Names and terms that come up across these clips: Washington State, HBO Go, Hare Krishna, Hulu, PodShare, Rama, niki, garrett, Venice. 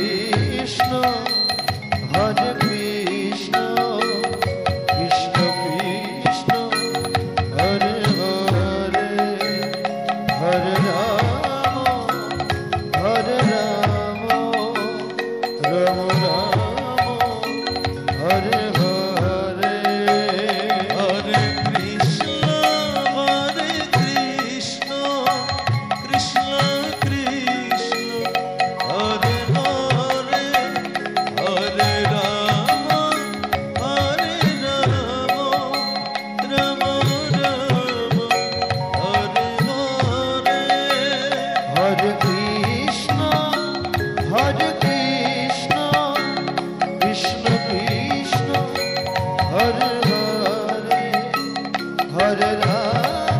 Hare Hare Hare Rama Hare Rama Rama Hare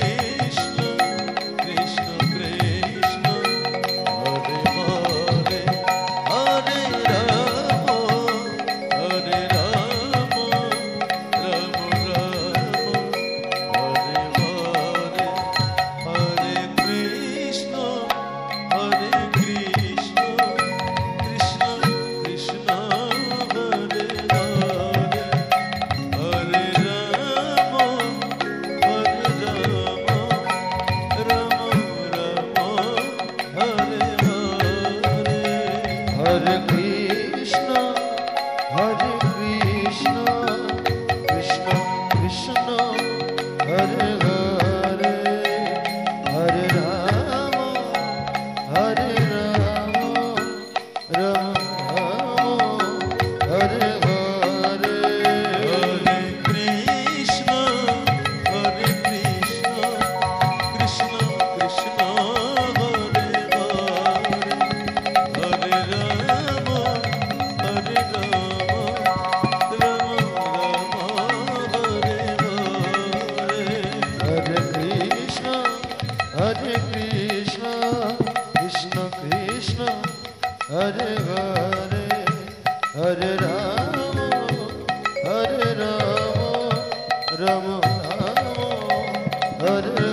Krishna, Krishna Krishna, Hare Hare, Hare Rama, Rama Rama, Hare Hare. Hare Hare, Hare Rama, Hare Rama, Rama Rama, Hare